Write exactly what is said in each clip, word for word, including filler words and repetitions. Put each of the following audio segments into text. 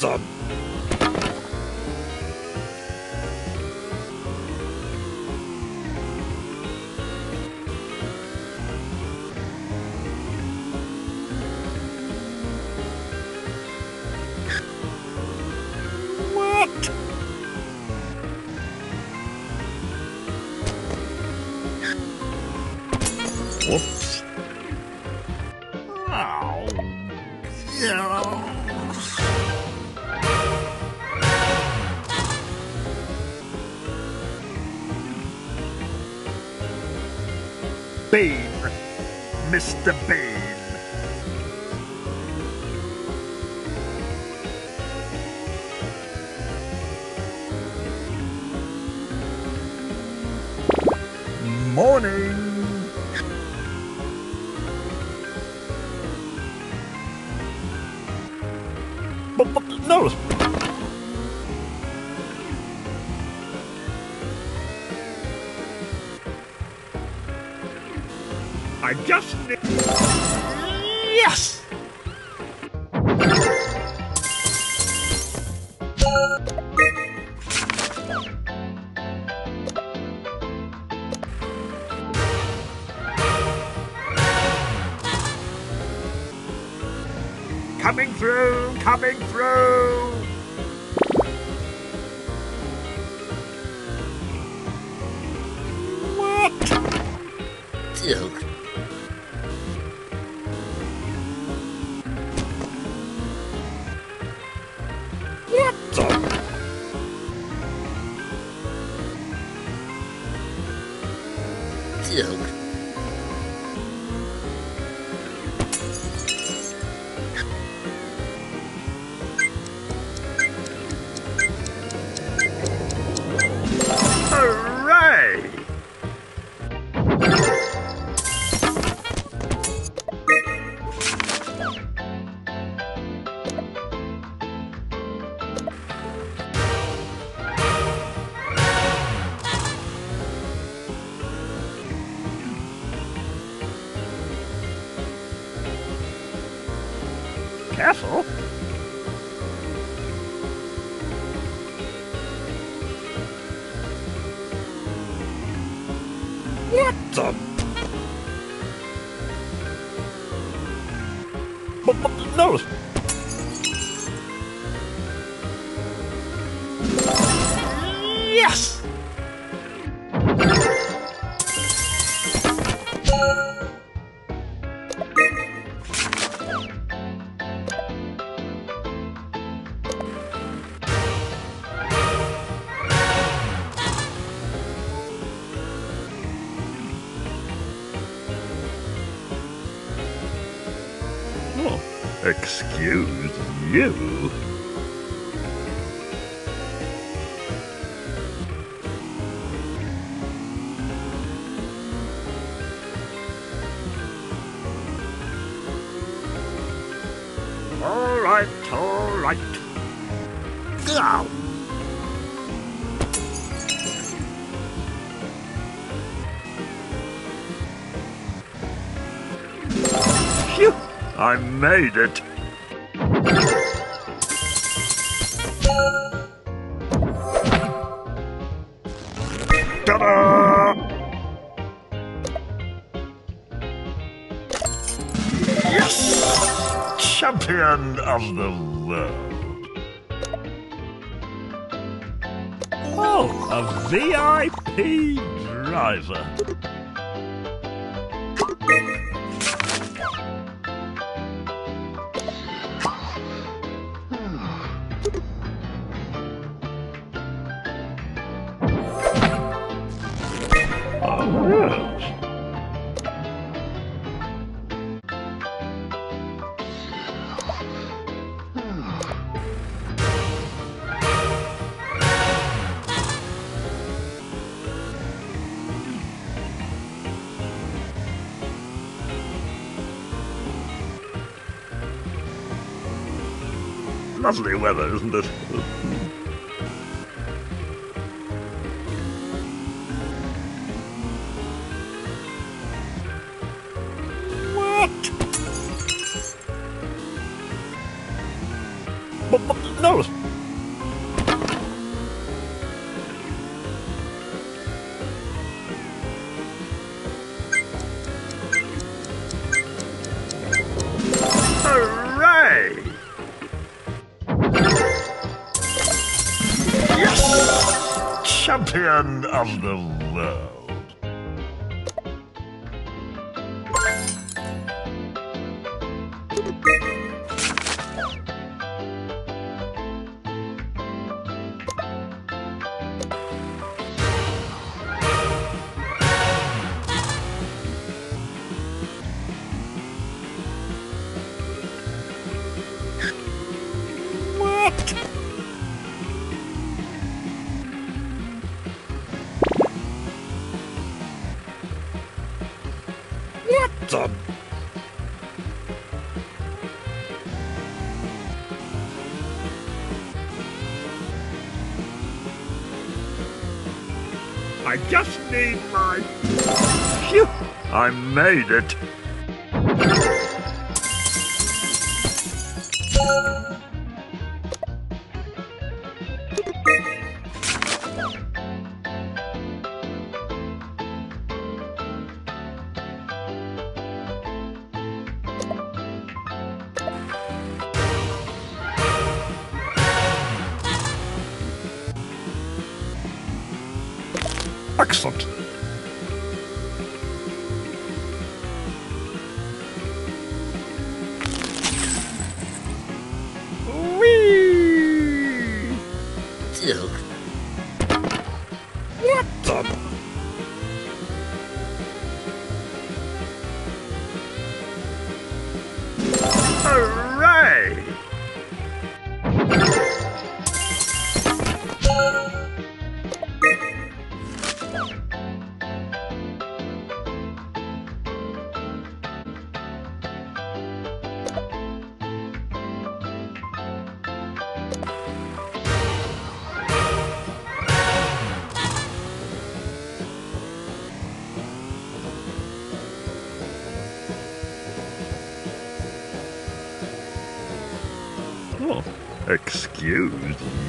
done. Whoops. Oh. Yeah. Bean. Mister Bean. Morning. But, but, no! I just need... Yes! Coming through, coming through. What? Dude. What the? Dude. Careful. What the? But, but, no. Yes. Excuse you. All right, all right. Ow. Phew, I made it. Ta-da! Yes! Champion of the world. Oh, a V I P driver. Lovely weather, isn't it? What? But, but, no! champion of the world. What? What the... I just need my... Phew! I made it! Excellent. Whee! Duke. What the? Hooray! Oh, excuse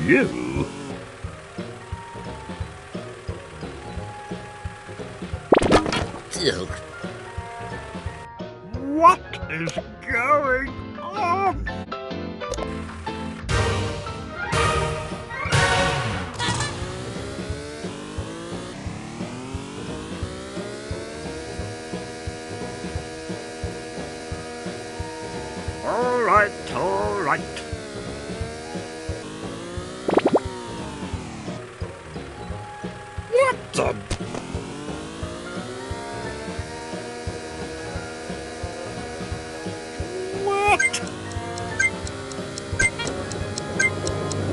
you. Duke. What is going on? All right, all right. What the... What?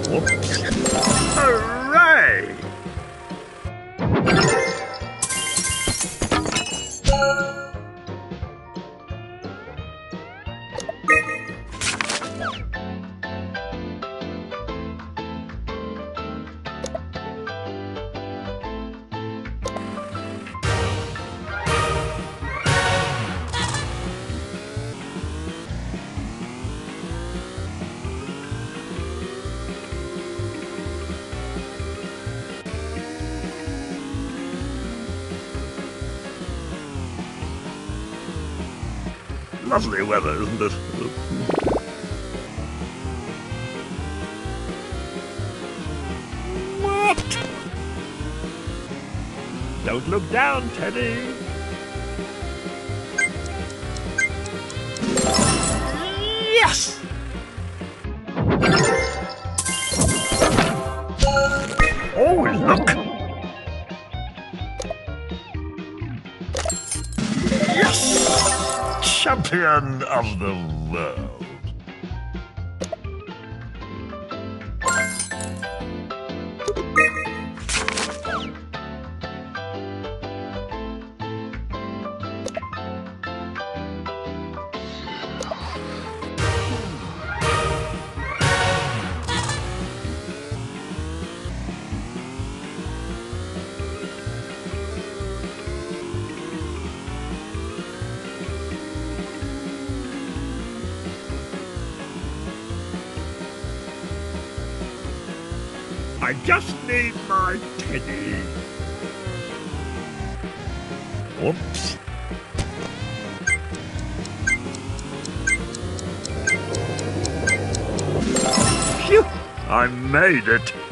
Whoops. Hooray! Lovely weather, isn't it? What? Don't look down, Teddy. Yes! Always look. Yes! Champion of the world. I just need my Teddy. Whoops. Phew! I made it.